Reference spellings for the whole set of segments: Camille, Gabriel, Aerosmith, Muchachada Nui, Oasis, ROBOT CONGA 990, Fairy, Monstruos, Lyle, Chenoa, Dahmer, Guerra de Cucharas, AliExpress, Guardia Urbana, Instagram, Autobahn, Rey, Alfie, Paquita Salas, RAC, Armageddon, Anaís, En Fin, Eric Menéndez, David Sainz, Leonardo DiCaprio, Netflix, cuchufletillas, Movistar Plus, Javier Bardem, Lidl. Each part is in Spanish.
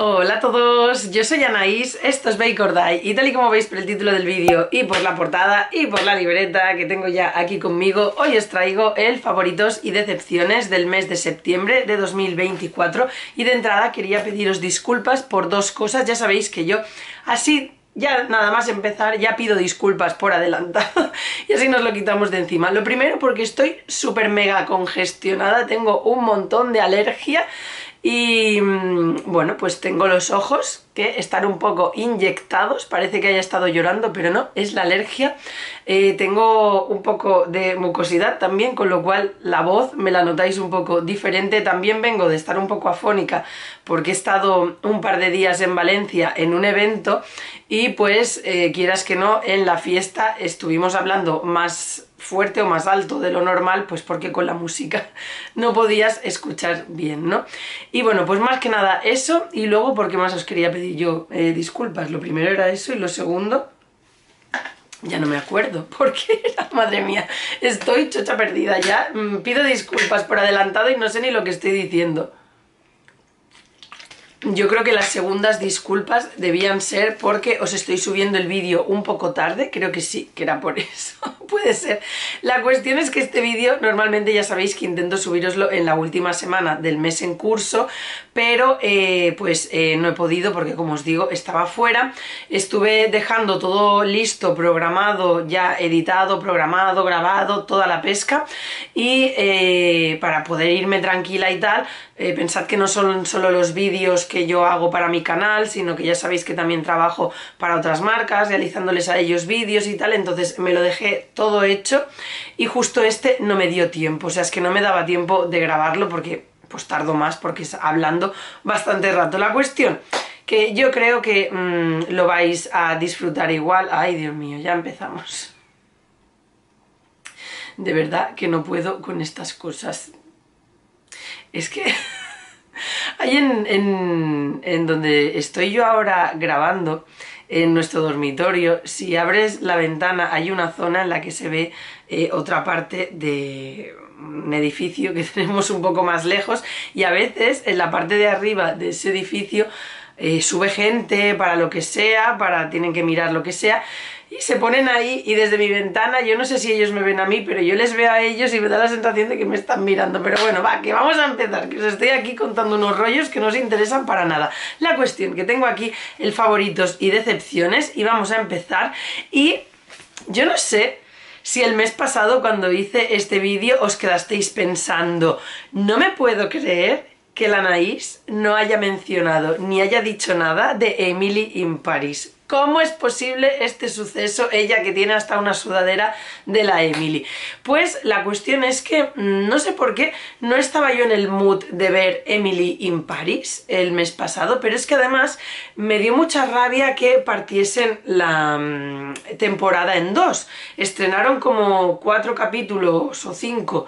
Hola a todos, yo soy Anaís, esto es Bake or Die y tal y como veis por el título del vídeo y por la portada y por la libreta que tengo ya aquí conmigo, hoy os traigo el favoritos y decepciones del mes de septiembre de 2024 y de entrada quería pediros disculpas por dos cosas, ya sabéis que yo así... Ya nada más empezar, ya pido disculpas por adelantado y así nos lo quitamos de encima. Lo primero porque estoy súper mega congestionada, tengo un montón de alergia y bueno, pues tengo los ojos que están un poco inyectados, parece que haya estado llorando, pero no, es la alergia. Tengo un poco de mucosidad también, con lo cual la voz me la notáis un poco diferente. También vengo de estar un poco afónica porque he estado un par de días en Valencia en un evento y pues quieras que no, en la fiesta estuvimos hablando más fuerte o más alto de lo normal, pues porque con la música no podías escuchar bien, ¿no? Y bueno, pues más que nada eso, y luego porque más os quería pedir yo disculpas, lo primero era eso y lo segundo... Ya no me acuerdo, porque, madre mía, estoy chocha perdida ya, pido disculpas por adelantado y no sé ni lo que estoy diciendo. Yo creo que las segundas disculpas debían ser porque os estoy subiendo el vídeo un poco tarde, creo que sí, que era por eso, puede ser. La cuestión es que este vídeo normalmente ya sabéis que intento subiroslo en la última semana del mes en curso, pero no he podido porque como os digo estaba fuera, estuve dejando todo listo, programado, ya editado, programado, grabado, toda la pesca y para poder irme tranquila y tal, pensad que no son solo los vídeos que yo hago para mi canal, sino que ya sabéis que también trabajo para otras marcas, realizándoles a ellos vídeos y tal, entonces me lo dejé todo hecho y justo este no me dio tiempo, o sea, es que no me daba tiempo de grabarlo porque pues tardo más porque es hablando bastante rato. La cuestión, que yo creo que lo vais a disfrutar igual. Ay, Dios mío, ya empezamos. De verdad que no puedo con estas cosas. Es que... Ahí en donde estoy yo ahora grabando, en nuestro dormitorio, si abres la ventana hay una zona en la que se ve otra parte de un edificio que tenemos un poco más lejos y a veces en la parte de arriba de ese edificio sube gente para lo que sea, tienen que mirar lo que sea y se ponen ahí y desde mi ventana, yo no sé si ellos me ven a mí, pero yo les veo a ellos y me da la sensación de que me están mirando, pero bueno, va, que vamos a empezar, que os estoy aquí contando unos rollos que no os interesan para nada. La cuestión, que tengo aquí el favoritos y decepciones y vamos a empezar y yo no sé... Si el mes pasado cuando hice este vídeo os quedasteis pensando, no me puedo creer que la Anaís no haya mencionado ni haya dicho nada de Emily in Paris. ¿Cómo es posible este suceso? Ella que tiene hasta una sudadera de la Emily. Pues la cuestión es que, no sé por qué, no estaba yo en el mood de ver Emily in Paris el mes pasado, pero es que además me dio mucha rabia que partiesen la temporada en dos. Estrenaron como 4 capítulos o 5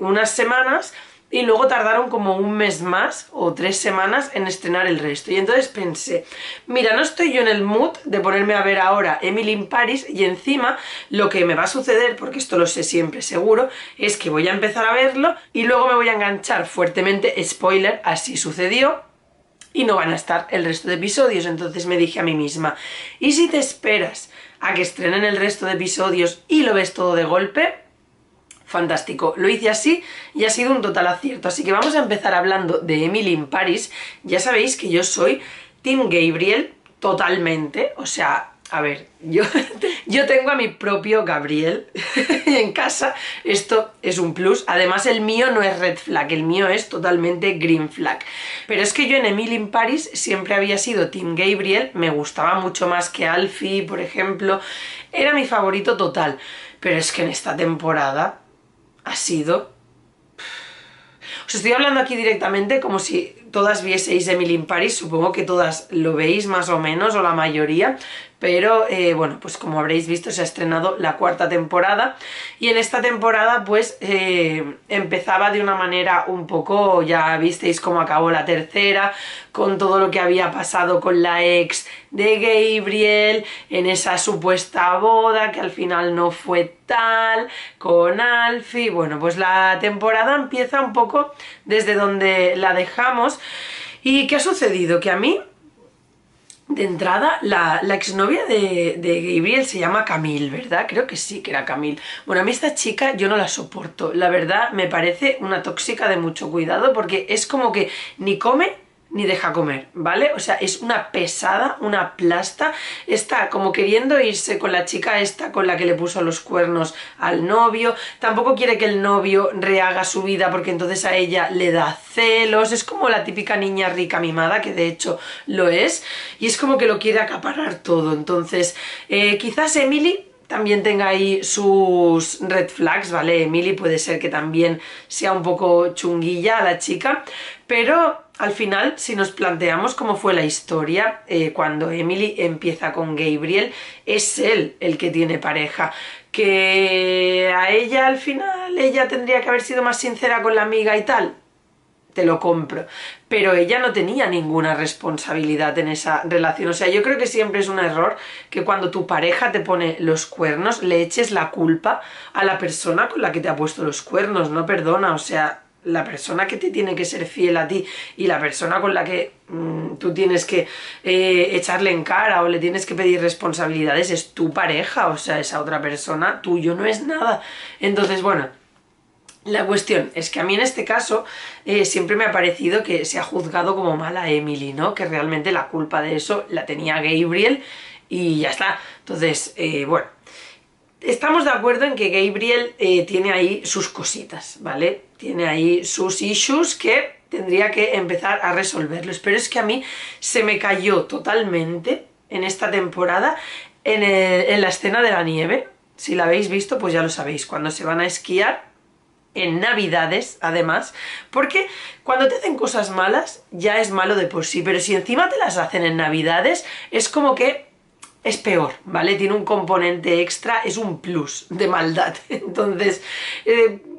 unas semanas... Y luego tardaron como un mes más o 3 semanas en estrenar el resto. Y entonces pensé, mira, no estoy yo en el mood de ponerme a ver ahora Emily in Paris y encima lo que me va a suceder, porque esto lo sé siempre seguro, es que voy a empezar a verlo y luego me voy a enganchar fuertemente, spoiler, así sucedió. Y no van a estar el resto de episodios, entonces me dije a mí misma, ¿y si te esperas a que estrenen el resto de episodios y lo ves todo de golpe? Fantástico, lo hice así y ha sido un total acierto, así que vamos a empezar hablando de Emily in Paris. Ya sabéis que yo soy Team Gabriel totalmente, o sea, a ver, yo tengo a mi propio Gabriel en casa, esto es un plus, además el mío no es red flag, el mío es totalmente green flag, pero es que yo en Emily in Paris siempre había sido Team Gabriel, me gustaba mucho más que Alfie, por ejemplo, era mi favorito total, pero es que en esta temporada... ha sido... Os estoy hablando aquí directamente como si todas vieseis Emily in Paris, supongo que todas lo veis más o menos, o la mayoría, pero bueno, pues como habréis visto se ha estrenado la 4ª temporada y en esta temporada pues empezaba de una manera un poco, ya visteis cómo acabó la 3ª, con todo lo que había pasado con la ex de Gabriel, en esa supuesta boda que al final no fue tal, con Alfie, bueno, pues la temporada empieza un poco desde donde la dejamos. ¿Y qué ha sucedido? Que a mí, de entrada, la exnovia de Gabriel se llama Camille, ¿verdad? Creo que sí que era Camille. Bueno, a mí esta chica yo no la soporto. La verdad, me parece una tóxica de mucho cuidado porque es como que ni come ni deja comer, ¿vale? O sea, es una pesada, una plasta. Está como queriendo irse con la chica esta con la que le puso los cuernos al novio. Tampoco quiere que el novio rehaga su vida porque entonces a ella le da celos. Es como la típica niña rica mimada, que de hecho lo es. Y es como que lo quiere acaparar todo. Entonces, quizás Emily también tenga ahí sus red flags, ¿vale? Emily puede ser que también sea un poco chunguilla a la chica, pero al final, si nos planteamos cómo fue la historia, cuando Emily empieza con Gabriel, es él el que tiene pareja. Que a ella al final, ella tendría que haber sido más sincera con la amiga y tal, te lo compro, pero ella no tenía ninguna responsabilidad en esa relación. O sea, yo creo que siempre es un error que cuando tu pareja te pone los cuernos le eches la culpa a la persona con la que te ha puesto los cuernos. No, perdona, o sea, la persona que te tiene que ser fiel a ti y la persona con la que tú tienes que echarle en cara o le tienes que pedir responsabilidades es tu pareja. O sea, esa otra persona tuyo no es nada. Entonces, bueno, la cuestión es que a mí en este caso siempre me ha parecido que se ha juzgado como mala Emily, ¿no? Que realmente la culpa de eso la tenía Gabriel y ya está. Entonces, bueno, estamos de acuerdo en que Gabriel tiene ahí sus cositas, ¿vale? Tiene ahí sus issues que tendría que empezar a resolverlos. Pero es que a mí se me cayó totalmente en esta temporada en la escena de la nieve. Si la habéis visto, pues ya lo sabéis, cuando se van a esquiar en Navidades, además, porque cuando te hacen cosas malas ya es malo de por sí, pero si encima te las hacen en Navidades es como que es peor, ¿vale? Tiene un componente extra, es un plus de maldad. Entonces,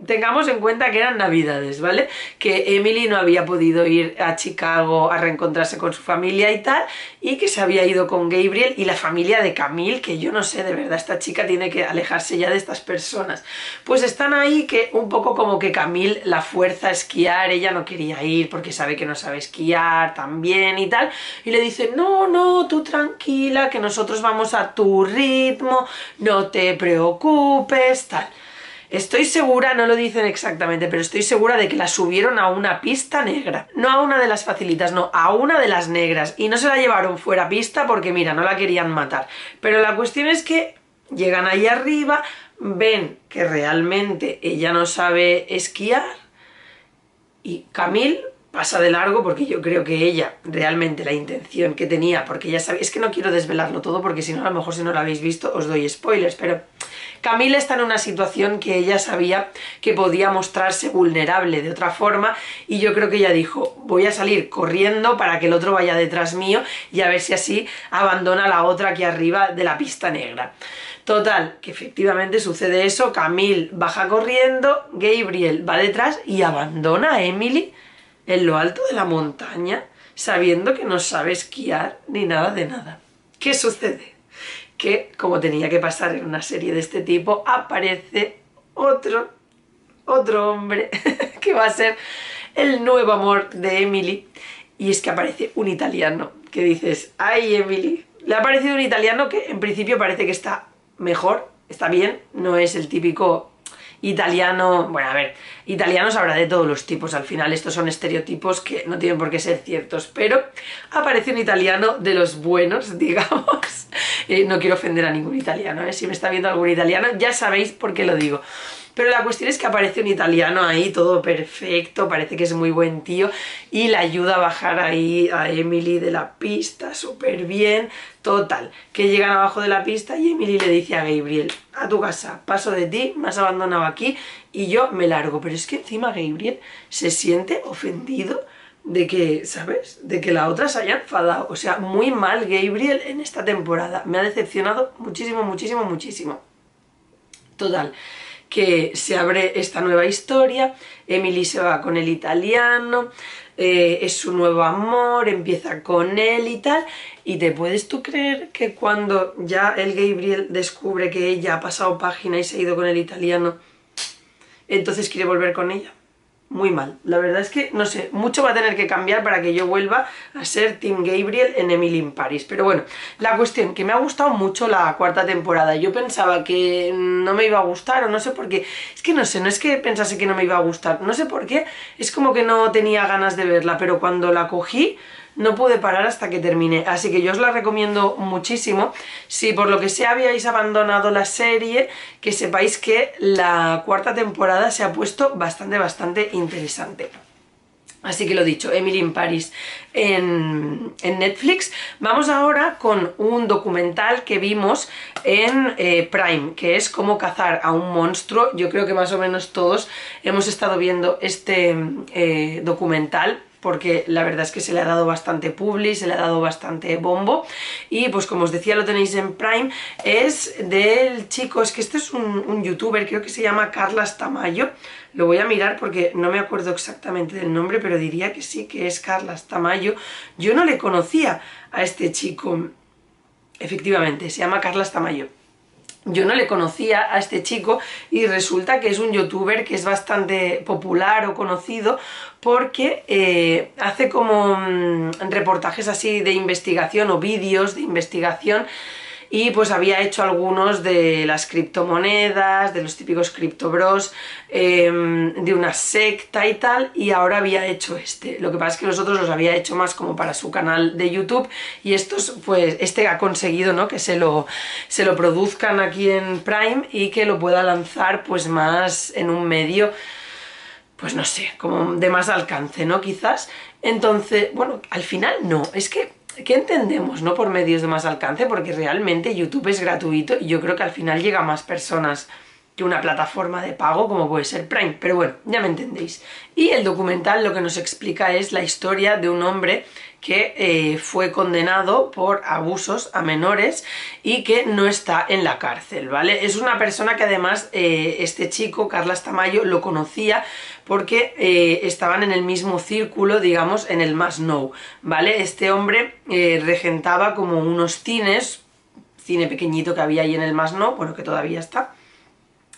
tengamos en cuenta que eran Navidades, ¿vale? Que Emily no había podido ir a Chicago a reencontrarse con su familia y tal, y que se había ido con Gabriel y la familia de Camille, que yo no sé, de verdad, esta chica tiene que alejarse ya de estas personas. Pues están ahí que un poco como que Camille la fuerza a esquiar, ella no quería ir porque sabe que no sabe esquiar también y tal, y le dice, no, no, tú tranquila, que nosotros vamos a tu ritmo, no te preocupes, tal. Estoy segura, no lo dicen exactamente, pero estoy segura de que la subieron a una pista negra. No a una de las facilitas, no, a una de las negras. Y no se la llevaron fuera pista porque, mira, no la querían matar. Pero la cuestión es que llegan ahí arriba, ven que realmente ella no sabe esquiar y Camille pasa de largo porque yo creo que ella realmente la intención que tenía, porque ya sabéis, es que no quiero desvelarlo todo porque si no, a lo mejor si no lo habéis visto os doy spoilers, pero Camille está en una situación que ella sabía que podía mostrarse vulnerable de otra forma y yo creo que ella dijo, voy a salir corriendo para que el otro vaya detrás mío y a ver si así abandona a la otra aquí arriba de la pista negra. Total, que efectivamente sucede eso, Camille baja corriendo, Gabriel va detrás y abandona a Emily en lo alto de la montaña, sabiendo que no sabe esquiar ni nada de nada. ¿Qué sucede? Que, como tenía que pasar en una serie de este tipo, aparece otro hombre que va a ser el nuevo amor de Emily, y es que aparece un italiano, que dices, ¡ay, Emily! Le ha aparecido un italiano que en principio parece que está mejor, está bien, no es el típico italiano, bueno, a ver, italianos habrá de todos los tipos, al final estos son estereotipos que no tienen por qué ser ciertos, pero aparece un italiano de los buenos, digamos. No quiero ofender a ningún italiano, si me está viendo algún italiano ya sabéis por qué lo digo. Pero la cuestión es que aparece un italiano ahí, todo perfecto, parece que es muy buen tío, y la ayuda a bajar ahí a Emily de la pista, súper bien, total. Que llegan abajo de la pista y Emily le dice a Gabriel, a tu casa, paso de ti, me has abandonado aquí y yo me largo. Pero es que encima Gabriel se siente ofendido de que, ¿sabes?, de que la otra se haya enfadado. O sea, muy mal Gabriel en esta temporada, me ha decepcionado muchísimo, muchísimo, muchísimo. Total, que se abre esta nueva historia, Emily se va con el italiano, es su nuevo amor, empieza con él y tal, y te puedes tú creer que cuando ya el Gabriel descubre que ella ha pasado página y se ha ido con el italiano, entonces quiere volver con ella. muy mal. La verdad es que, no sé, mucho va a tener que cambiar para que yo vuelva a ser Team Gabriel en Emily in Paris. Pero bueno, la cuestión, que me ha gustado mucho la cuarta temporada. Yo pensaba que no me iba a gustar, o no sé por qué. Es que no sé, no es que pensase que no me iba a gustar, no sé por qué. Es como que no tenía ganas de verla, pero cuando la cogí no pude parar hasta que terminé, así que yo os la recomiendo muchísimo. Si por lo que sea habíais abandonado la serie, que sepáis que la cuarta temporada se ha puesto bastante interesante. Así que lo dicho, Emily in Paris en Netflix. Vamos ahora con un documental que vimos en Prime, que es Cómo cazar a un monstruo. Yo creo que más o menos todos hemos estado viendo este documental, porque la verdad es que se le ha dado bastante publi, se le ha dado bastante bombo, y pues como os decía lo tenéis en Prime. Es del chico, es que este es un youtuber, creo que se llama Carles Tamayo, lo voy a mirar porque no me acuerdo exactamente del nombre, pero diría que sí, que es Carles Tamayo. Yo no le conocía a este chico, efectivamente, se llama Carles Tamayo. Yo no le conocía a este chico y resulta que es un youtuber que es bastante popular o conocido porque hace como reportajes así de investigación o vídeos de investigación, y pues había hecho algunos de las criptomonedas, de los típicos criptobros, de una secta y tal, y ahora había hecho este. Lo que pasa es que los otros los había hecho más como para su canal de YouTube, y estos, pues este ha conseguido, ¿no?, que se lo produzcan aquí en Prime y que lo pueda lanzar pues más en un medio, pues no sé, como de más alcance, ¿no?, quizás. Entonces, bueno, al final no, es que ¿qué entendemos, no?, por medios de más alcance, porque realmente YouTube es gratuito y yo creo que al final llega a más personas que una plataforma de pago como puede ser Prime, pero bueno, ya me entendéis. Y el documental lo que nos explica es la historia de un hombre que fue condenado por abusos a menores y que no está en la cárcel, ¿vale? Es una persona que además este chico, Carles Tamayo, lo conocía porque estaban en el mismo círculo, digamos, en el Masnou, ¿vale? Este hombre regentaba como unos cines, cine pequeñito que había ahí en el Masnou, bueno, que todavía está.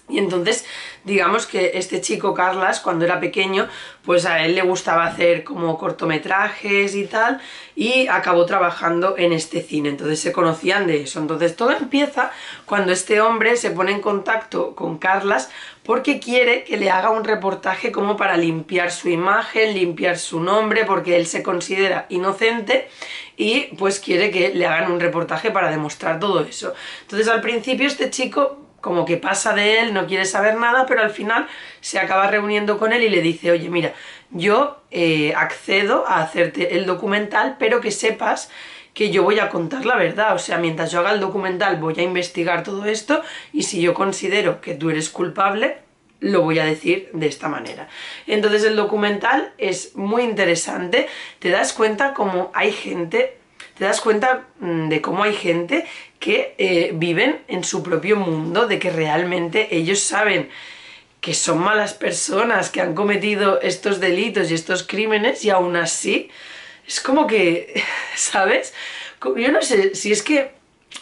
Y entonces, digamos que este chico Carles, cuando era pequeño, pues a él le gustaba hacer como cortometrajes y tal, y acabó trabajando en este cine, entonces se conocían de eso. Entonces todo empieza cuando este hombre se pone en contacto con Carles porque quiere que le haga un reportaje como para limpiar su imagen, limpiar su nombre, porque él se considera inocente y pues quiere que le hagan un reportaje para demostrar todo eso. Entonces al principio este chico como que pasa de él, no quiere saber nada, pero al final se acaba reuniendo con él y le dice: oye, mira, yo accedo a hacerte el documental, pero que sepas que yo voy a contar la verdad. O sea, mientras yo haga el documental voy a investigar todo esto, y si yo considero que tú eres culpable, lo voy a decir de esta manera. Entonces el documental es muy interesante, te das cuenta cómo hay gente, te das cuenta de cómo hay gente que viven en su propio mundo, de que realmente ellos saben que son malas personas, que han cometido estos delitos y estos crímenes, y aún así es como que, ¿sabes? Yo no sé si es que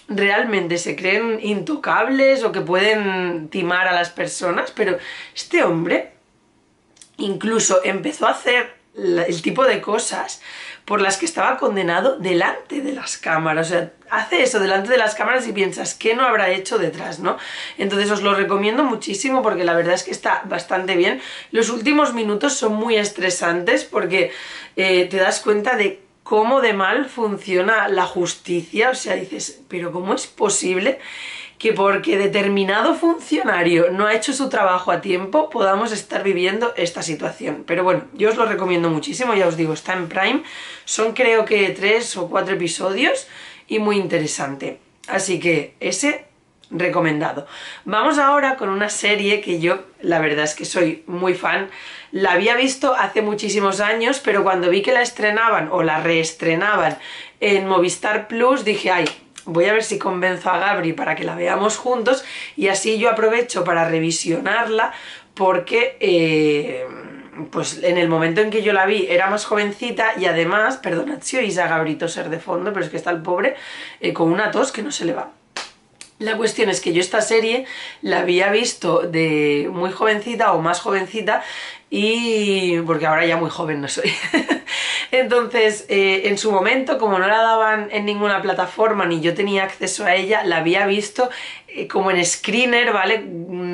realmente se creen intocables o que pueden timar a las personas, pero este hombre incluso empezó a hacer el tipo de cosas por las que estaba condenado delante de las cámaras. O sea, hace eso delante de las cámaras y piensas, ¿qué no habrá hecho detrás, no? Entonces os lo recomiendo muchísimo porque la verdad es que está bastante bien. Los últimos minutos son muy estresantes porque te das cuenta de cómo de mal funciona la justicia. O sea, dices, ¿pero cómo es posible que porque determinado funcionario no ha hecho su trabajo a tiempo podamos estar viviendo esta situación? Pero bueno, yo os lo recomiendo muchísimo, ya os digo, está en Prime, son creo que 3 o 4 episodios y muy interesante, así que ese recomendado. Vamos ahora con una serie que yo, la verdad es que soy muy fan, la había visto hace muchísimos años, pero cuando vi que la estrenaban o la reestrenaban en Movistar Plus dije, ay, voy a ver si convenzo a Gabri para que la veamos juntos y así yo aprovecho para revisionarla, porque pues en el momento en que yo la vi era más jovencita y además, perdonad si oís a Gabrito ser de fondo, pero es que está el pobre con una tos que no se le va. La cuestión es que yo esta serie la había visto de muy jovencita o más jovencita, y porque ahora ya muy joven no soy. Entonces, en su momento, como no la daban en ninguna plataforma ni yo tenía acceso a ella, la había visto como en screener, ¿vale?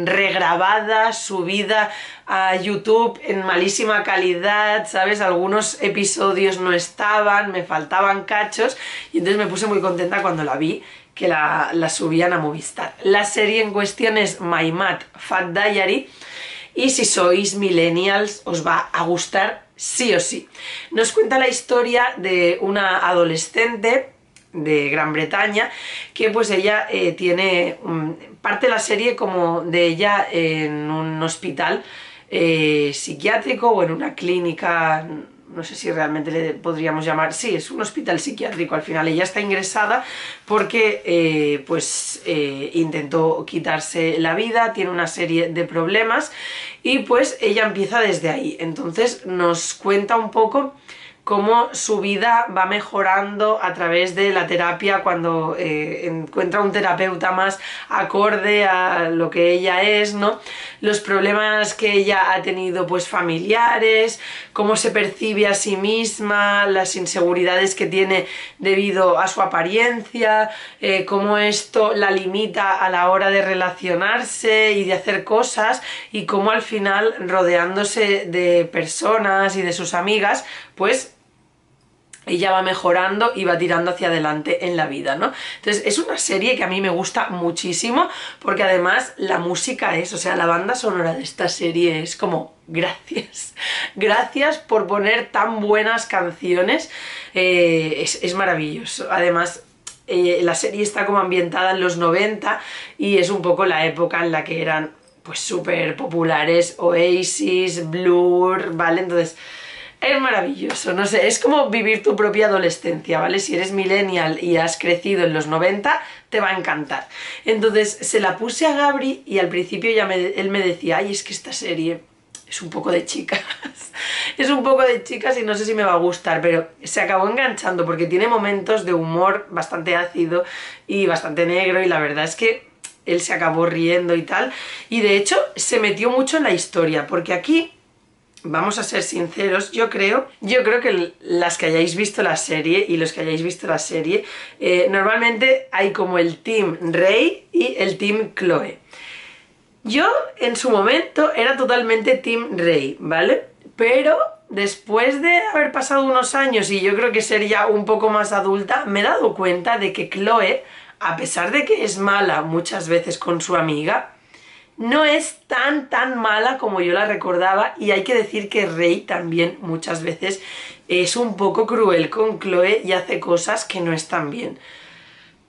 Regrabada, subida a YouTube en malísima calidad, ¿sabes? Algunos episodios no estaban, me faltaban cachos, y entonces me puse muy contenta cuando la vi, que la subían a Movistar. La serie en cuestión es My Mad Fat Diary, y si sois millennials os va a gustar sí o sí. Nos cuenta la historia de una adolescente de Gran Bretaña, que pues ella tiene parte de la serie como de ella en un hospital psiquiátrico o en una clínica, no sé si realmente le podríamos llamar, sí, es un hospital psiquiátrico. Al final ella está ingresada porque intentó quitarse la vida, tiene una serie de problemas y pues ella empieza desde ahí. Entonces nos cuenta un poco cómo su vida va mejorando a través de la terapia, cuando encuentra un terapeuta más acorde a lo que ella es, ¿no? Los problemas que ella ha tenido, pues familiares, cómo se percibe a sí misma, las inseguridades que tiene debido a su apariencia, cómo esto la limita a la hora de relacionarse y de hacer cosas, y cómo al final, rodeándose de personas y de sus amigas, pues ella va mejorando y va tirando hacia adelante en la vida, ¿no? Entonces es una serie que a mí me gusta muchísimo, porque además la música es, o sea, la banda sonora de esta serie es como gracias. Gracias por poner tan buenas canciones, es maravilloso. Además, la serie está como ambientada en los 90 y es un poco la época en la que eran pues súper populares Oasis, Blur, ¿vale? Entonces es maravilloso, no sé, es como vivir tu propia adolescencia, ¿vale? Si eres millennial y has crecido en los 90, te va a encantar. Entonces se la puse a Gabri y al principio ya él me decía, ay, es que esta serie es un poco de chicas, es un poco de chicas y no sé si me va a gustar, pero se acabó enganchando porque tiene momentos de humor bastante ácido y bastante negro, y la verdad es que él se acabó riendo y tal, y de hecho se metió mucho en la historia, porque aquí, vamos a ser sinceros, yo creo que las que hayáis visto la serie y los que hayáis visto la serie, normalmente hay como el team Rey y el team Chloe. Yo en su momento era totalmente team Rey, ¿vale? Pero después de haber pasado unos años y yo creo que ser ya un poco más adulta, me he dado cuenta de que Chloe, a pesar de que es mala muchas veces con su amiga, no es tan mala como yo la recordaba, y hay que decir que Rey también muchas veces es un poco cruel con Chloe y hace cosas que no están bien.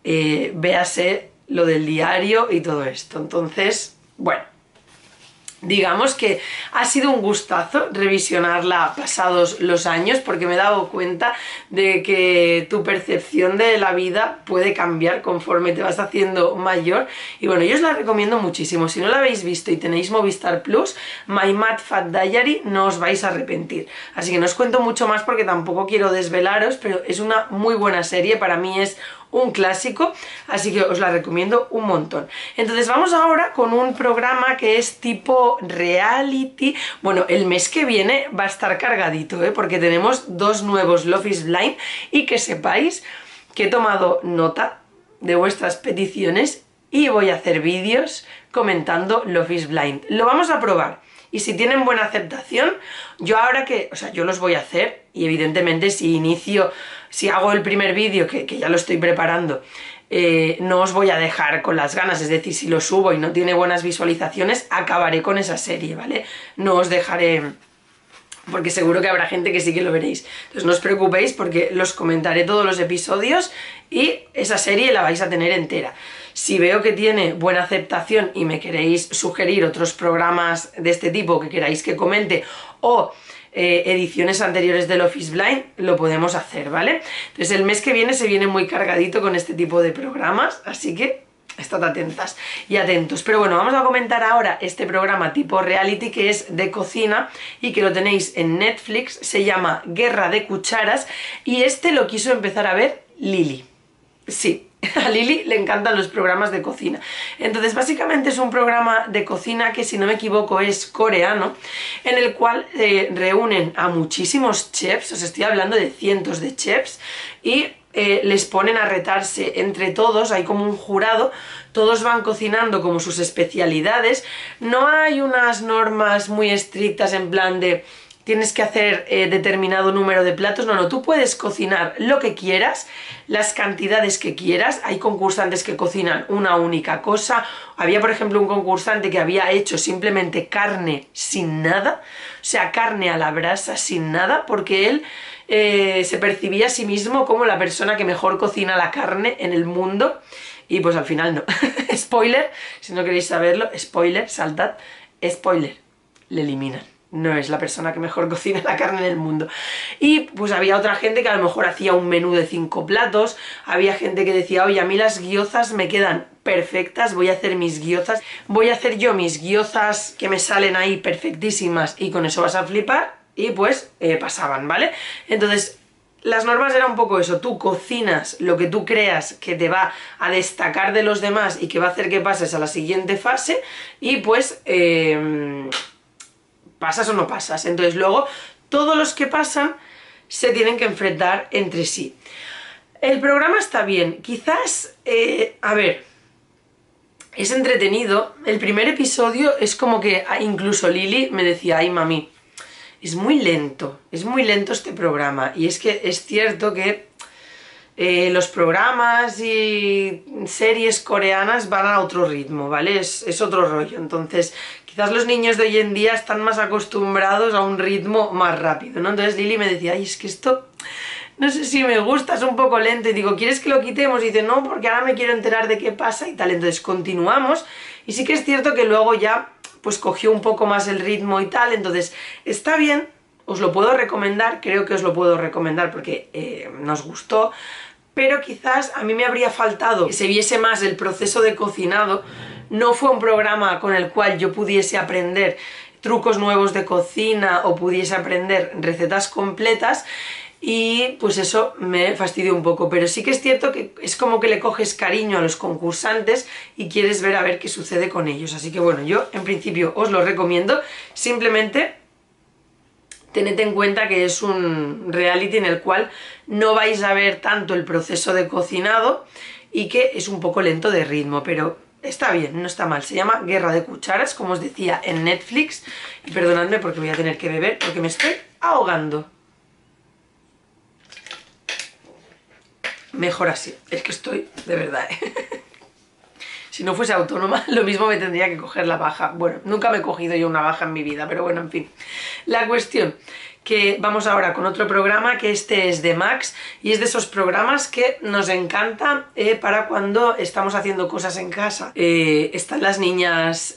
Véase lo del diario y todo esto. Entonces, bueno, digamos que ha sido un gustazo revisionarla pasados los años, porque me he dado cuenta de que tu percepción de la vida puede cambiar conforme te vas haciendo mayor, y bueno, yo os la recomiendo muchísimo. Si no la habéis visto y tenéis Movistar Plus, My Mad Fat Diary, no os vais a arrepentir. Así que no os cuento mucho más porque tampoco quiero desvelaros, pero es una muy buena serie, para mí es un clásico, así que os la recomiendo un montón. Entonces vamos ahora con un programa que es tipo reality. Bueno, el mes que viene va a estar cargadito, ¿eh? Porque tenemos dos nuevos Love is Blind, y que sepáis que he tomado nota de vuestras peticiones y voy a hacer vídeos comentando Love is Blind. Lo vamos a probar. Y si tienen buena aceptación, yo ahora que, o sea, yo los voy a hacer, y evidentemente si hago el primer vídeo, que ya lo estoy preparando, no os voy a dejar con las ganas, es decir, si lo subo y no tiene buenas visualizaciones, acabaré con esa serie, ¿vale? No os dejaré, porque seguro que habrá gente que sí que lo veréis. Entonces no os preocupéis, porque los comentaré todos los episodios y esa serie la vais a tener entera. Si veo que tiene buena aceptación y me queréis sugerir otros programas de este tipo que queráis que comente, o ediciones anteriores de Love is Blind, lo podemos hacer, ¿vale? Entonces el mes que viene se viene muy cargadito con este tipo de programas, así que estad atentas y atentos. Pero bueno, vamos a comentar ahora este programa tipo reality, que es de cocina y que lo tenéis en Netflix. Se llama Guerra de Cucharas, y este lo quiso empezar a ver Lili. Sí, A Lili le encantan los programas de cocina. Entonces básicamente es un programa de cocina que, si no me equivoco, es coreano, en el cual reúnen a muchísimos chefs, os estoy hablando de cientos de chefs, y les ponen a retarse entre todos. Hay como un jurado, todos van cocinando como sus especialidades. No hay unas normas muy estrictas en plan de tienes que hacer determinado número de platos. No, no, tú puedes cocinar lo que quieras, las cantidades que quieras. Hay concursantes que cocinan una única cosa. Había, por ejemplo, un concursante que había hecho simplemente carne sin nada, o sea, carne a la brasa sin nada, porque él se percibía a sí mismo como la persona que mejor cocina la carne en el mundo, y pues al final no. Spoiler, si no queréis saberlo, spoiler, saltad, spoiler, le eliminan. No es la persona que mejor cocina la carne en el mundo. Y pues había otra gente que a lo mejor hacía un menú de 5 platos, había gente que decía, oye, a mí las guiozas me quedan perfectas, voy a hacer mis guiozas, voy a hacer yo mis guiozas que me salen ahí perfectísimas y con eso vas a flipar, y pues pasaban, ¿vale? Entonces las normas eran un poco eso, tú cocinas lo que tú creas que te va a destacar de los demás y que va a hacer que pases a la siguiente fase, y pues... ¿pasas o no pasas? Entonces luego todos los que pasan se tienen que enfrentar entre sí. El programa está bien, quizás, a ver, es entretenido. El primer episodio es como que incluso Lili me decía, ay mami, es muy lento este programa. Y es que es cierto que los programas y series coreanas van a otro ritmo, ¿vale? Es otro rollo, entonces... Quizás los niños de hoy en día están más acostumbrados a un ritmo más rápido, ¿no? Entonces Lili me decía, ay, es que esto, no sé si me gusta, es un poco lento. Y digo, ¿quieres que lo quitemos? Y dice, no, porque ahora me quiero enterar de qué pasa y tal. Entonces continuamos, y sí que es cierto que luego ya, pues cogió un poco más el ritmo y tal. Entonces, está bien, os lo puedo recomendar, creo que os lo puedo recomendar porque nos gustó. Pero quizás a mí me habría faltado que se viese más el proceso de cocinado. No fue un programa con el cual yo pudiese aprender trucos nuevos de cocina o pudiese aprender recetas completas, y pues eso me fastidió un poco. Pero sí que es cierto que es como que le coges cariño a los concursantes y quieres ver a ver qué sucede con ellos. Así que bueno, yo en principio os lo recomiendo. Simplemente tened en cuenta que es un reality en el cual no vais a ver tanto el proceso de cocinado y que es un poco lento de ritmo, pero... está bien, no está mal. Se llama Guerra de Cucharas, como os decía, en Netflix. Y perdonadme porque voy a tener que beber, porque me estoy ahogando. Mejor así, es que estoy, de verdad, ¿eh? Si no fuese autónoma, lo mismo me tendría que coger la baja. Bueno, nunca me he cogido yo una baja en mi vida, pero bueno, en fin. La cuestión... que vamos ahora con otro programa, que este es de Max, y es de esos programas que nos encanta para cuando estamos haciendo cosas en casa. Están las niñas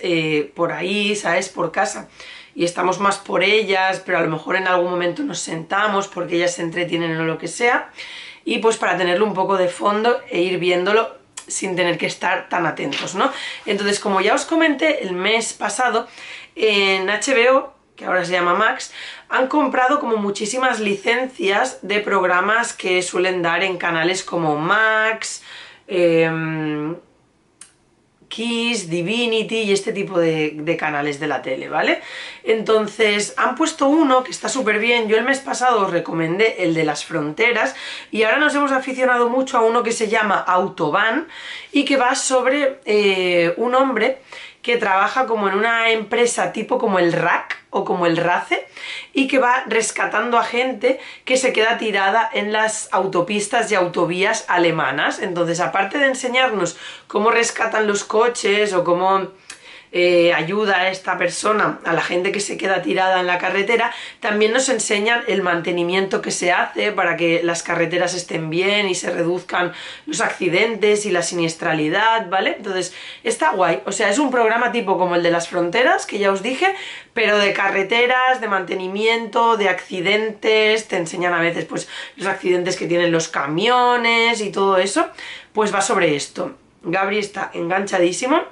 por ahí, ¿sabes? Por casa, y estamos más por ellas, pero a lo mejor en algún momento nos sentamos porque ellas se entretienen o lo que sea, y pues para tenerlo un poco de fondo e ir viéndolo sin tener que estar tan atentos, ¿no? Entonces, como ya os comenté el mes pasado, en HBO, que ahora se llama Max, han comprado como muchísimas licencias de programas que suelen dar en canales como Max, Kiss, Divinity y este tipo de canales de la tele, ¿vale? Entonces han puesto uno que está súper bien. Yo el mes pasado os recomendé el de Las Fronteras, y ahora nos hemos aficionado mucho a uno que se llama Autobahn, y que va sobre un hombre que trabaja como en una empresa tipo como el RAC o como el RACE, y que va rescatando a gente que se queda tirada en las autopistas y autovías alemanas. Entonces, aparte de enseñarnos cómo rescatan los coches o cómo ayuda a esta persona, a la gente que se queda tirada en la carretera, también nos enseñan el mantenimiento que se hace para que las carreteras estén bien y se reduzcan los accidentes y la siniestralidad, ¿vale? Entonces está guay, o sea, es un programa tipo como el de Las Fronteras, que ya os dije, pero de carreteras, de mantenimiento, de accidentes. Te enseñan a veces pues los accidentes que tienen los camiones y todo eso, pues va sobre esto. Gabri está enganchadísimo.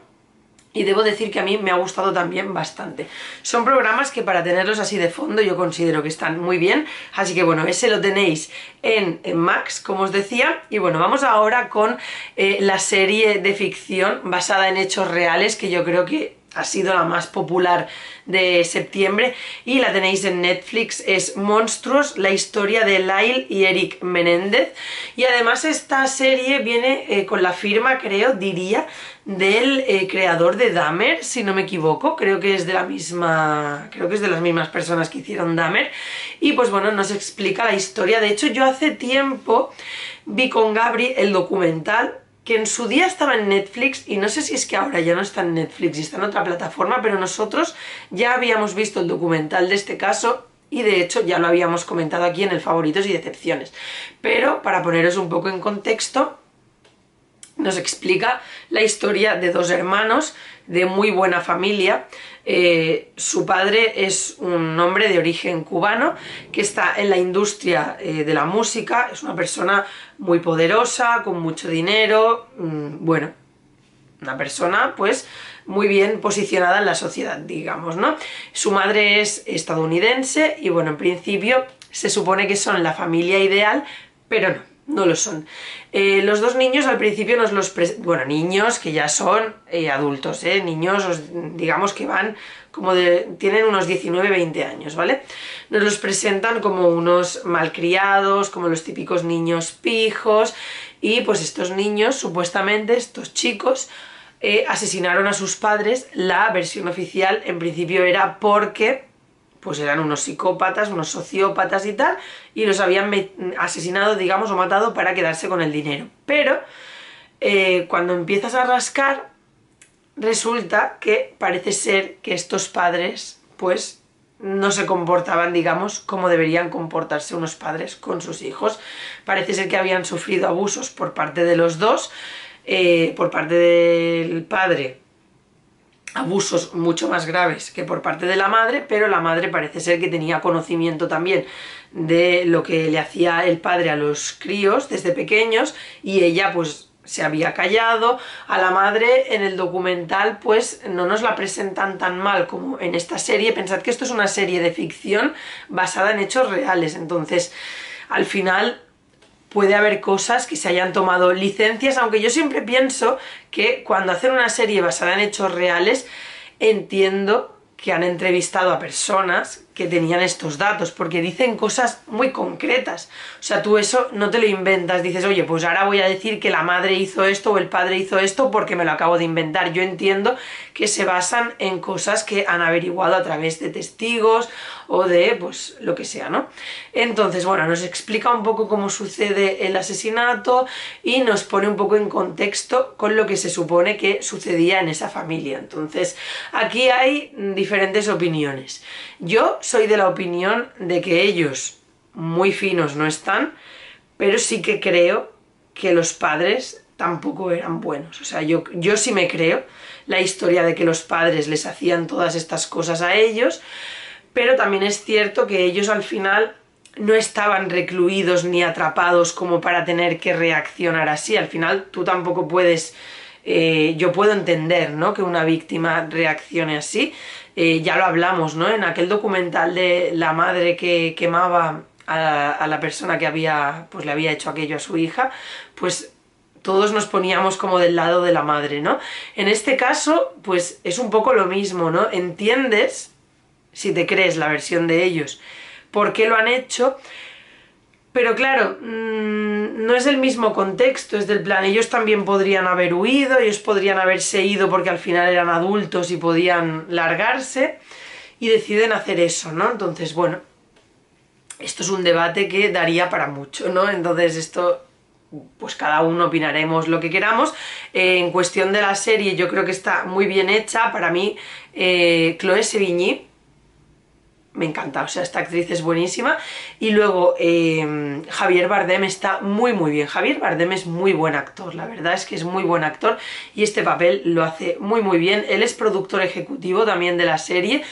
Y debo decir que a mí me ha gustado también bastante. Son programas que para tenerlos así de fondo yo considero que están muy bien. Así que bueno, ese lo tenéis en Max, como os decía. Y bueno, vamos ahora con la serie de ficción basada en hechos reales, que yo creo que ha sido la más popular de septiembre y la tenéis en Netflix. Es Monstruos, la historia de Lyle y Eric Menéndez, y además esta serie viene con la firma, creo, diría, del creador de Dahmer, si no me equivoco. Creo que es de la misma, creo que es de las mismas personas que hicieron Dahmer, y pues bueno, nos explica la historia. De hecho, yo hace tiempo vi con Gabri el documental, que en su día estaba en Netflix, y no sé si es que ahora ya no está en Netflix y está en otra plataforma, pero nosotros ya habíamos visto el documental de este caso y de hecho ya lo habíamos comentado aquí en el Favoritos y Decepciones. Pero para poneros un poco en contexto, nos explica la historia de dos hermanos de muy buena familia. Su padre es un hombre de origen cubano que está en la industria de la música, es una persona muy poderosa, con mucho dinero, bueno, una persona pues muy bien posicionada en la sociedad, digamos, ¿no? Su madre es estadounidense y bueno, en principio se supone que son la familia ideal, pero no lo son. Los dos niños al principio nos los presentan, bueno, niños que ya son adultos, niños, digamos que van como de, tienen unos 19-20 años, ¿vale? Nos los presentan como unos malcriados, como los típicos niños pijos, y pues estos niños, supuestamente, estos chicos, asesinaron a sus padres. La versión oficial en principio era porque pues eran unos psicópatas, unos sociópatas y tal, y los habían asesinado, digamos, o matado para quedarse con el dinero. Pero cuando empiezas a rascar, resulta que parece ser que estos padres, pues, no se comportaban, digamos, como deberían comportarse unos padres con sus hijos. Parece ser que habían sufrido abusos por parte de los dos, por parte del padre, abusos mucho más graves que por parte de la madre, pero la madre parece ser que tenía conocimiento también de lo que le hacía el padre a los críos desde pequeños, y ella pues se había callado. A la madre en el documental pues no nos la presentan tan mal como en esta serie. Pensad que esto es una serie de ficción basada en hechos reales, entonces al final puede haber cosas que se hayan tomado licencias, aunque yo siempre pienso que cuando hacen una serie basada en hechos reales, entiendo que han entrevistado a personas que tenían estos datos, porque dicen cosas muy concretas. O sea, tú eso no te lo inventas, dices, oye, pues ahora voy a decir que la madre hizo esto o el padre hizo esto porque me lo acabo de inventar. Yo entiendo que se basan en cosas que han averiguado a través de testigos o de, pues, lo que sea, ¿no? Entonces, bueno, nos explica un poco cómo sucede el asesinato y nos pone un poco en contexto con lo que se supone que sucedía en esa familia. Entonces, aquí hay diferentes opiniones. Yo soy de la opinión de que ellos muy finos no están, pero sí que creo que los padres tampoco eran buenos. O sea, yo sí me creo la historia de que los padres les hacían todas estas cosas a ellos, pero también es cierto que ellos al final no estaban recluidos ni atrapados como para tener que reaccionar así. Al final tú tampoco puedes, yo puedo entender, ¿no?, que una víctima reaccione así. Ya lo hablamos, ¿no?, en aquel documental de la madre que quemaba a la persona que había, pues, le había hecho aquello a su hija, pues todos nos poníamos como del lado de la madre, ¿no? En este caso, pues es un poco lo mismo, ¿no? Entiendes, si te crees la versión de ellos, por qué lo han hecho, pero claro, no es el mismo contexto, es del plan, ellos también podrían haber huido, ellos podrían haberse ido porque al final eran adultos y podían largarse, y deciden hacer eso, ¿no? Entonces, bueno, esto es un debate que daría para mucho, ¿no? Entonces esto, pues cada uno opinaremos lo que queramos. En cuestión de la serie, yo creo que está muy bien hecha. Para mí, Chloe Sevigny me encanta, o sea, esta actriz es buenísima. Y luego Javier Bardem está muy muy bien. Javier Bardem es muy buen actor, la verdad es que es muy buen actor y este papel lo hace muy muy bien. Él es productor ejecutivo también de la serie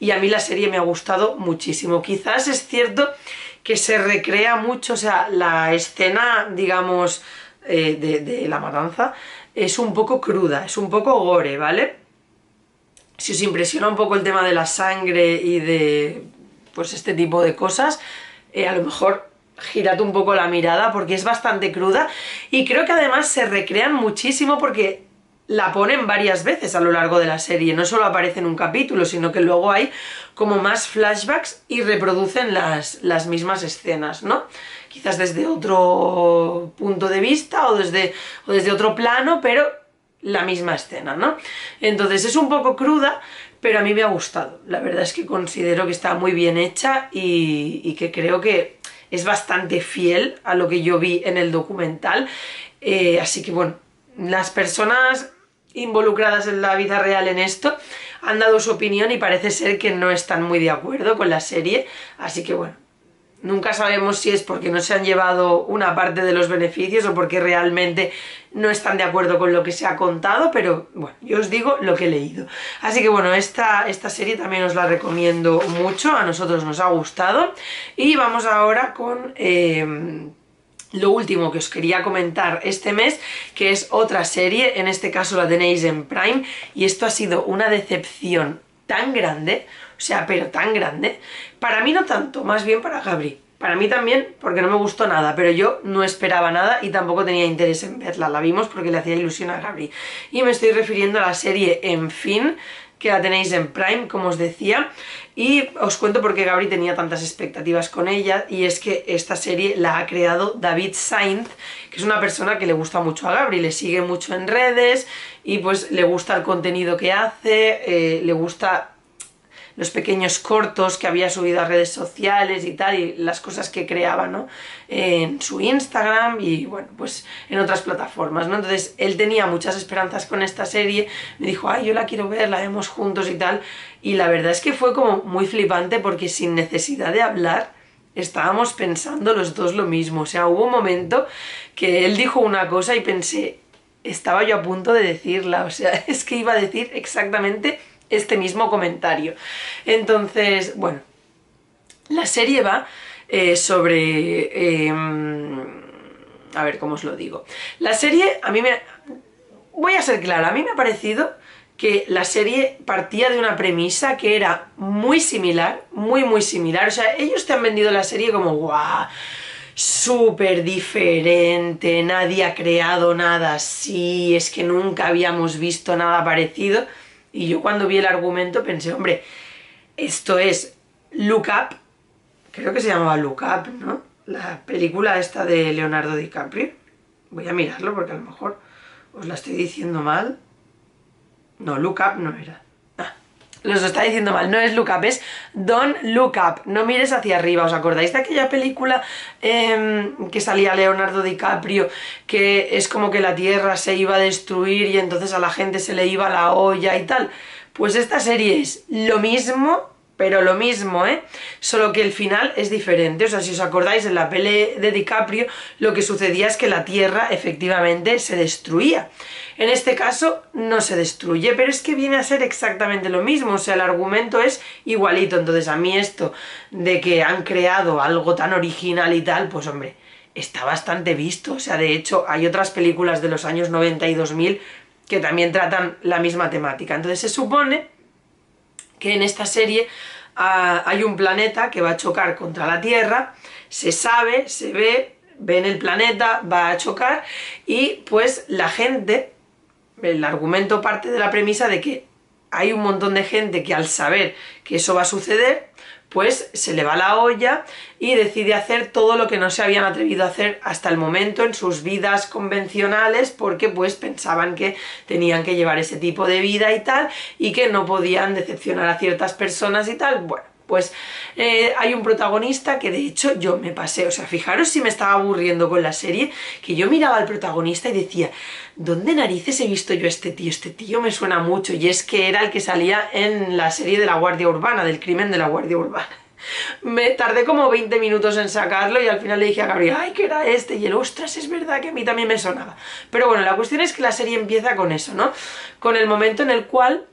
y a mí la serie me ha gustado muchísimo. Quizás es cierto que se recrea mucho, o sea, la escena, digamos, de la matanza es un poco cruda, es un poco gore, ¿vale? Si os impresiona un poco el tema de la sangre y de pues este tipo de cosas, a lo mejor girad un poco la mirada porque es bastante cruda y creo que además se recrean muchísimo porque la ponen varias veces a lo largo de la serie, no solo aparece en un capítulo, sino que luego hay como más flashbacks y reproducen las mismas escenas, ¿no? Quizás desde otro punto de vista o desde otro plano, pero la misma escena, ¿no? Entonces es un poco cruda, pero a mí me ha gustado. La verdad es que considero que está muy bien hecha y que creo que es bastante fiel a lo que yo vi en el documental. Así que bueno, las personas involucradas en la vida real en esto han dado su opinión y parece ser que no están muy de acuerdo con la serie, así que bueno, nunca sabemos si es porque no se han llevado una parte de los beneficios o porque realmente no están de acuerdo con lo que se ha contado, pero bueno, yo os digo lo que he leído. Así que bueno, esta serie también os la recomiendo mucho, a nosotros nos ha gustado y vamos ahora con... lo último que os quería comentar este mes, que es otra serie, en este caso la tenéis en Prime, y esto ha sido una decepción tan grande, o sea, pero tan grande, para mí no tanto, más bien para Gabriel. Para mí también, porque no me gustó nada, pero yo no esperaba nada y tampoco tenía interés en verla, la vimos porque le hacía ilusión a Gabriel. Y me estoy refiriendo a la serie En Fin, que la tenéis en Prime, como os decía, y os cuento por qué Gabri tenía tantas expectativas con ella, y es que esta serie la ha creado David Sainz, que es una persona que le gusta mucho a Gabri, le sigue mucho en redes, y pues le gusta el contenido que hace, le gusta los pequeños cortos que había subido a redes sociales y tal, y las cosas que creaba, ¿no? En su Instagram y, bueno, pues en otras plataformas, ¿no? Entonces, él tenía muchas esperanzas con esta serie, me dijo, ay, yo la quiero ver, la vemos juntos y tal, y la verdad es que fue como muy flipante porque sin necesidad de hablar estábamos pensando los dos lo mismo, o sea, hubo un momento que él dijo una cosa y pensé, estaba yo a punto de decirla, o sea, es que iba a decir exactamente este mismo comentario. Entonces, bueno, la serie va sobre... a ver, ¿cómo os lo digo? La serie, a mí me... Voy a ser clara, a mí me ha parecido que la serie partía de una premisa que era muy similar, muy muy similar. O sea, ellos te han vendido la serie como ¡guau! Súper diferente, nadie ha creado nada así, es que nunca habíamos visto nada parecido. Y yo cuando vi el argumento pensé, hombre, esto es Look Up, creo que se llamaba Look Up, ¿no? La película esta de Leonardo DiCaprio. Voy a mirarlo porque a lo mejor os la estoy diciendo mal. No, Look Up no era. Ah, los está diciendo mal, no es Look Up, es Don't Look Up, no mires hacia arriba. ¿Os acordáis de aquella película que salía Leonardo DiCaprio, que es como que la Tierra se iba a destruir y entonces a la gente se le iba la olla y tal? Pues esta serie es lo mismo, pero lo mismo, ¿eh? Solo que el final es diferente. O sea, si os acordáis, en la peli de DiCaprio lo que sucedía es que la Tierra efectivamente se destruía. En este caso no se destruye, pero es que viene a ser exactamente lo mismo. O sea, el argumento es igualito. Entonces, a mí esto de que han creado algo tan original y tal, pues hombre, está bastante visto. O sea, de hecho, hay otras películas de los años 90 y 2000 que también tratan la misma temática. Entonces, se supone que en esta serie hay un planeta que va a chocar contra la Tierra, se sabe, se ve, ven el planeta, va a chocar y pues la gente, el argumento parte de la premisa de que hay un montón de gente que al saber que eso va a suceder, pues se le va la olla y decide hacer todo lo que no se habían atrevido a hacer hasta el momento en sus vidas convencionales porque pues pensaban que tenían que llevar ese tipo de vida y tal y que no podían decepcionar a ciertas personas y tal. Bueno, pues hay un protagonista que de hecho yo me pasé, o sea, fijaros si me estaba aburriendo con la serie, que yo miraba al protagonista y decía, ¿dónde narices he visto yo a este tío? Este tío me suena mucho, y es que era el que salía en la serie de la Guardia Urbana, del crimen de la Guardia Urbana. Me tardé como 20 minutos en sacarlo y al final le dije a Gabriel, ¡ay, que era este! Y él, ¡ostras, es verdad que a mí también me sonaba! Pero bueno, la cuestión es que la serie empieza con eso, ¿no? Con el momento en el cual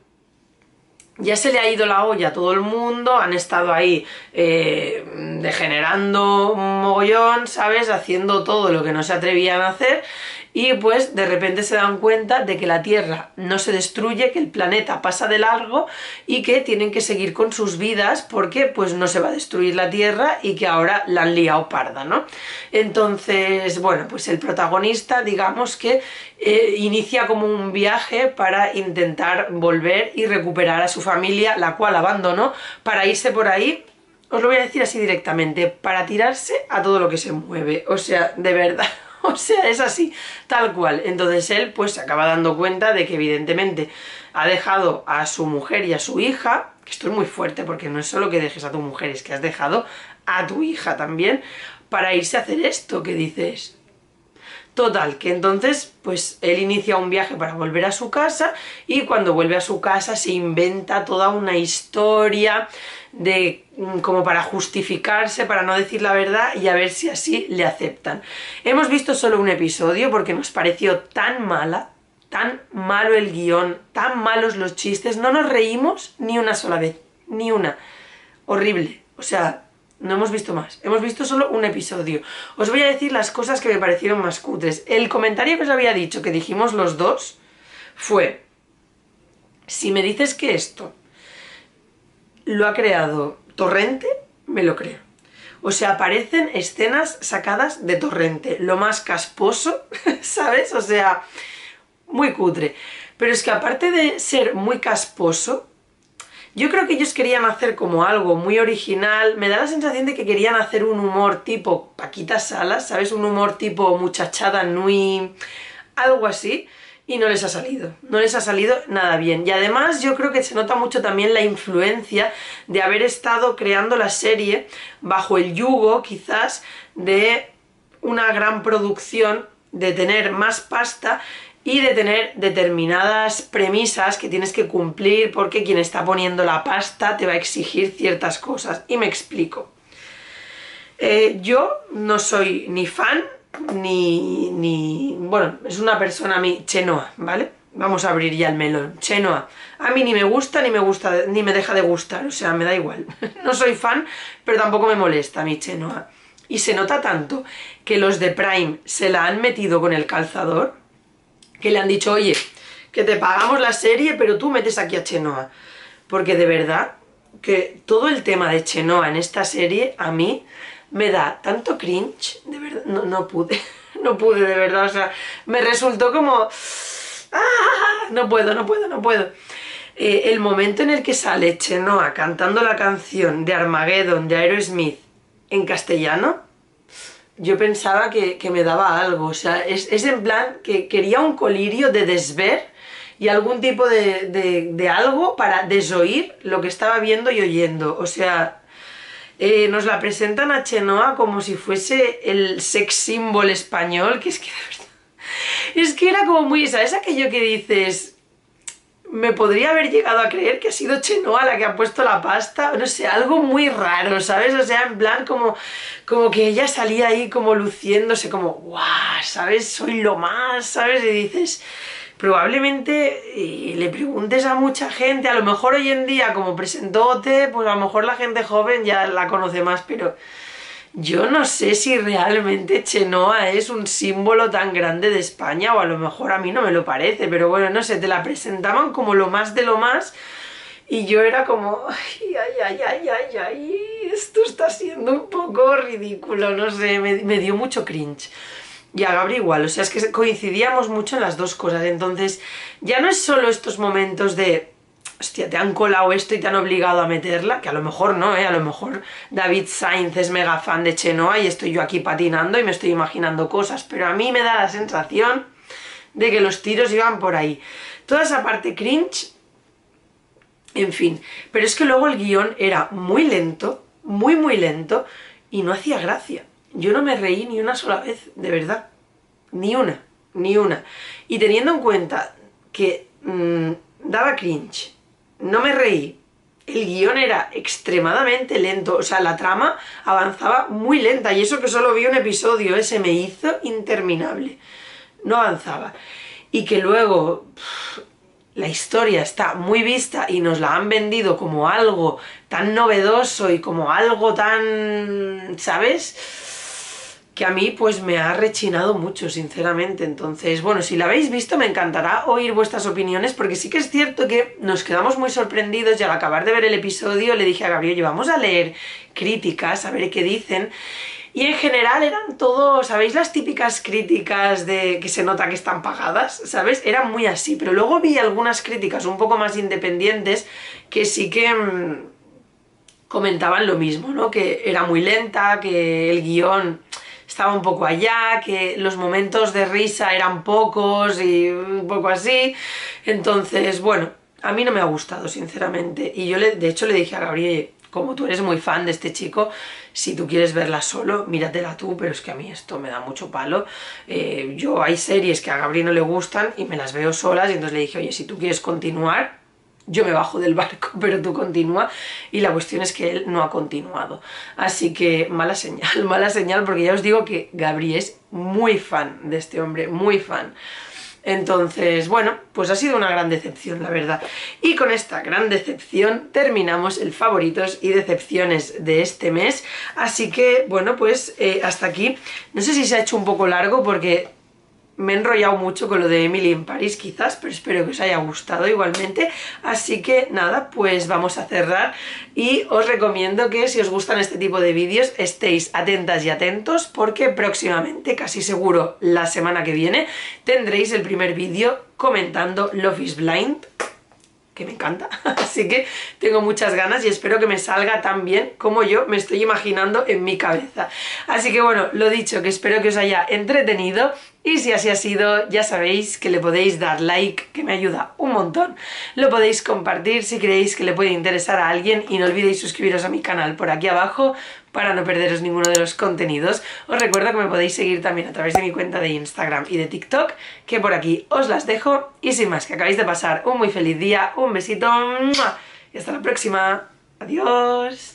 ya se le ha ido la olla a todo el mundo, han estado ahí degenerando un mogollón, ¿sabes? Haciendo todo lo que no se atrevían a hacer y pues de repente se dan cuenta de que la Tierra no se destruye, que el planeta pasa de largo y que tienen que seguir con sus vidas porque pues no se va a destruir la Tierra y que ahora la han liado parda, ¿no? Entonces, bueno, pues el protagonista, digamos que inicia como un viaje para intentar volver y recuperar a su familia, la cual abandonó, para irse por ahí, os lo voy a decir así directamente, para tirarse a todo lo que se mueve, o sea, de verdad, o sea, es así, tal cual. Entonces él pues se acaba dando cuenta de que evidentemente ha dejado a su mujer y a su hija, que esto es muy fuerte porque no es solo que dejes a tu mujer, es que has dejado a tu hija también, para irse a hacer esto que dices. Total, que entonces pues él inicia un viaje para volver a su casa y cuando vuelve a su casa se inventa toda una historia de como para justificarse, para no decir la verdad y a ver si así le aceptan. Hemos visto solo un episodio porque nos pareció tan mala, tan malo el guión, tan malos los chistes, no nos reímos ni una sola vez, ni una. Horrible, o sea, no hemos visto más, hemos visto solo un episodio. Os voy a decir las cosas que me parecieron más cutres. El comentario que os había dicho, que dijimos los dos, fue: si me dices que esto lo ha creado Torrente, me lo creo. O sea, aparecen escenas sacadas de Torrente, lo más casposo, ¿sabes? O sea, muy cutre. Pero es que aparte de ser muy casposo, yo creo que ellos querían hacer como algo muy original, me da la sensación de que querían hacer un humor tipo Paquita Salas, ¿sabes? Un humor tipo Muchachada Nui, algo así, y no les ha salido, no les ha salido nada bien. Y además yo creo que se nota mucho también la influencia de haber estado creando la serie bajo el yugo, quizás, de una gran producción, de tener más pasta y de tener determinadas premisas que tienes que cumplir porque quien está poniendo la pasta te va a exigir ciertas cosas. Y me explico. Yo no soy ni fan, ni... Bueno, es una persona a mí... Chenoa, ¿vale? Vamos a abrir ya el melón. Chenoa. A mí ni me gusta, ni me deja de gustar. O sea, me da igual. No soy fan, pero tampoco me molesta a mí Chenoa. Y se nota tanto que los de Prime se la han metido con el calzador, que le han dicho: oye, que te pagamos la serie, pero tú metes aquí a Chenoa. Porque de verdad que todo el tema de Chenoa en esta serie a mí me da tanto cringe, de verdad, no pude, de verdad, o sea, me resultó como... ¡Ah! No puedo. El momento en el que sale Chenoa cantando la canción de Armageddon, de Aerosmith, en castellano, yo pensaba que me daba algo, o sea, es en plan que quería un colirio de desver y algún tipo de algo para desoír lo que estaba viendo y oyendo. O sea, nos la presentan a Chenoa como si fuese el sex símbolo español, que es que de verdad, es que era como muy, ¿sabes? Aquello que dices... Me podría haber llegado a creer que ha sido Chenoa la que ha puesto la pasta, no sé, algo muy raro, ¿sabes? O sea, en plan como que ella salía ahí como luciéndose, como ¡guau! ¿Sabes? Soy lo más, ¿sabes? Y dices, probablemente le preguntes a mucha gente, a lo mejor hoy en día como presentote, pues a lo mejor la gente joven ya la conoce más, pero yo no sé si realmente Chenoa es un símbolo tan grande de España, o a lo mejor a mí no me lo parece, pero bueno, no sé, te la presentaban como lo más de lo más y yo era como... Ay, esto está siendo un poco ridículo, no sé, me dio mucho cringe. Y a Gabriel igual, o sea, es que coincidíamos mucho en las dos cosas. Entonces ya no es solo estos momentos de... Hostia, te han colado esto y te han obligado a meterla, que a lo mejor no, a lo mejor David Sainz es mega fan de Chenoa y estoy yo aquí patinando y me estoy imaginando cosas, pero a mí me da la sensación de que los tiros iban por ahí. Toda esa parte cringe, en fin, pero es que luego el guión era muy lento, muy lento, y no hacía gracia. Yo no me reí ni una sola vez, de verdad, ni una. Y teniendo en cuenta que daba cringe, no me reí, el guión era extremadamente lento, o sea, la trama avanzaba muy lenta, y eso que solo vi un episodio, se me hizo interminable, no avanzaba. Y que luego la historia está muy vista y nos la han vendido como algo tan novedoso y como algo tan, ¿sabes? que a mí pues me ha rechinado mucho, sinceramente. Entonces, bueno, si la habéis visto me encantará oír vuestras opiniones, porque sí que es cierto que nos quedamos muy sorprendidos y al acabar de ver el episodio le dije a Gabriel, vamos a leer críticas, a ver qué dicen. Y en general eran todo, ¿sabéis? Las típicas críticas de que se nota que están pagadas, ¿sabes? Eran muy así, pero luego vi algunas críticas un poco más independientes que sí que comentaban lo mismo, ¿no? Que era muy lenta, que el guión estaba un poco allá, que los momentos de risa eran pocos y un poco así. Entonces, bueno, a mí no me ha gustado, sinceramente. Y yo, de hecho, le dije a Gabriel, como tú eres muy fan de este chico, si tú quieres verla solo, míratela tú, pero es que a mí esto me da mucho palo. Yo hay series que a Gabriel no le gustan y me las veo solas, y entonces le dije, oye, si tú quieres continuar, yo me bajo del barco, pero tú continúa. Y la cuestión es que él no ha continuado. Así que mala señal, porque ya os digo que Gabriel es muy fan de este hombre, muy fan. Entonces, bueno, pues ha sido una gran decepción, la verdad. Y con esta gran decepción terminamos el favoritos y decepciones de este mes. Así que, bueno, pues hasta aquí. No sé si se ha hecho un poco largo porque me he enrollado mucho con lo de Emily in Paris, quizás, pero espero que os haya gustado igualmente. Así que nada, pues vamos a cerrar y os recomiendo que si os gustan este tipo de vídeos estéis atentas y atentos, porque próximamente, casi seguro la semana que viene, tendréis el primer vídeo comentando Love is Blind, que me encanta, así que tengo muchas ganas y espero que me salga tan bien como yo me estoy imaginando en mi cabeza. Así que bueno, lo dicho, que espero que os haya entretenido y si así ha sido, ya sabéis que le podéis dar like, que me ayuda un montón, lo podéis compartir si creéis que le puede interesar a alguien y no olvidéis suscribiros a mi canal por aquí abajo para no perderos ninguno de los contenidos. Os recuerdo que me podéis seguir también a través de mi cuenta de Instagram y de TikTok, que por aquí os las dejo. Y sin más, que acabéis de pasar un muy feliz día, un besito y hasta la próxima. Adiós.